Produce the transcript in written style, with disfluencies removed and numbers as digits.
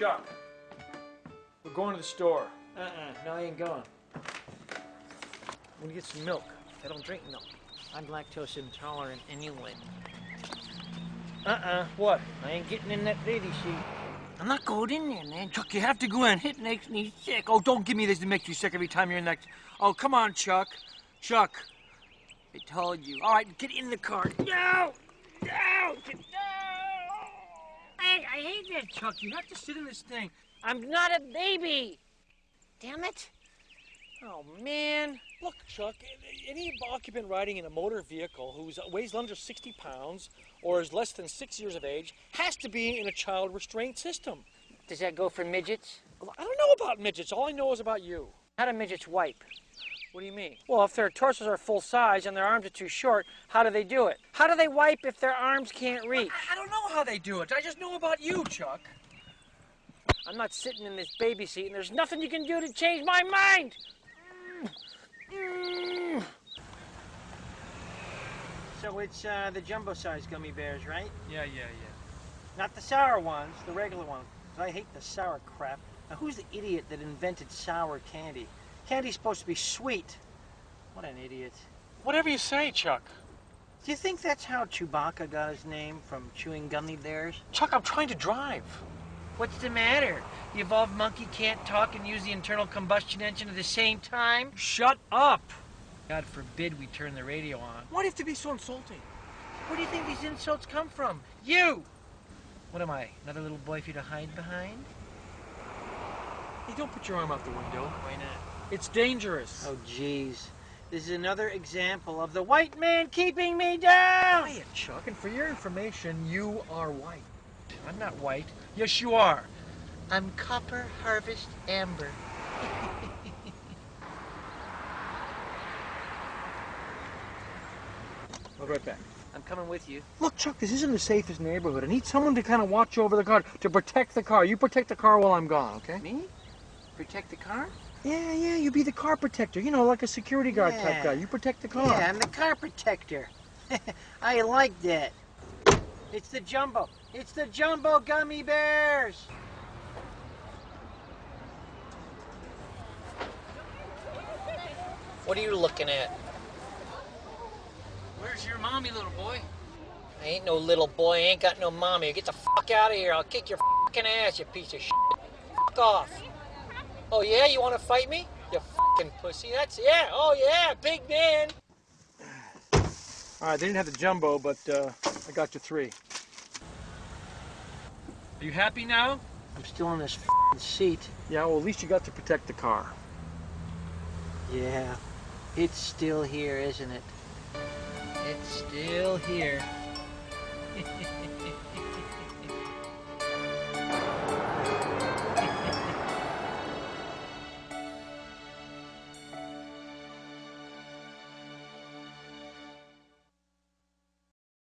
Chuck, we're going to the store. No, I ain't going. I'm gonna get some milk. I don't drink milk. I'm lactose intolerant anyway. What? I ain't getting in that baby seat. I'm not going in there, man. Chuck, you have to go in. It makes me sick. Oh, don't give me this. It makes you sick every time you're in that. Oh, come on, Chuck. Chuck. I told you. All right, get in the car. No! No! I hate that, Chuck. You have to sit in this thing. I'm not a baby. Damn it. Oh, man. Look, Chuck, any occupant riding in a motor vehicle who weighs under 60 pounds or is less than 6 years of age has to be in a child restraint system. Does that go for midgets? I don't know about midgets. All I know is about you. How do midgets wipe? What do you mean? Well, if their torsos are full size and their arms are too short, how do they do it? How do they wipe if their arms can't reach? I don't know how they do it. I just know about you, Chuck. I'm not sitting in this baby seat, and there's nothing you can do to change my mind. So it's the jumbo-sized gummy bears, right? Yeah. Not the sour ones, the regular ones. I hate the sour crap. Now, who's the idiot that invented sour candy? Candy's supposed to be sweet. What an idiot. Whatever you say, Chuck. Do you think that's how Chewbacca got his name, from chewing gummy bears? Chuck, I'm trying to drive. What's the matter? The evolved monkey can't talk and use the internal combustion engine at the same time? Shut up! God forbid we turn the radio on. Why do you have to be so insulting? Where do you think these insults come from? You! What am I, another little boy for you to hide behind? Hey, don't put your arm out the window. Why not? It's dangerous. Oh, jeez. This is another example of the white man keeping me down! Quiet, Chuck, and for your information, you are white. I'm not white. Yes, you are. I'm Copper Harvest Amber. I'll be right back. I'm coming with you. Look, Chuck, this isn't the safest neighborhood. I need someone to kind of watch over the car, to protect the car. You protect the car while I'm gone, okay? Me? Protect the car? Yeah, you be the car protector. You know, like a security guard type guy. You protect the car. Yeah, I'm the car protector. I like that. It's the jumbo. It's the jumbo gummy bears. What are you looking at? Where's your mommy, little boy? I ain't no little boy. I ain't got no mommy. Get the fuck out of here. I'll kick your fucking ass, you piece of shit. Fuck off. Oh, yeah? You want to fight me? You fucking pussy. That's, yeah. Oh, yeah. Big man. All right, they didn't have the jumbo, but I got you 3. Are you happy now? I'm still in this f***ing seat. Yeah, well, at least you got to protect the car. Yeah, it's still here, isn't it? It's still here.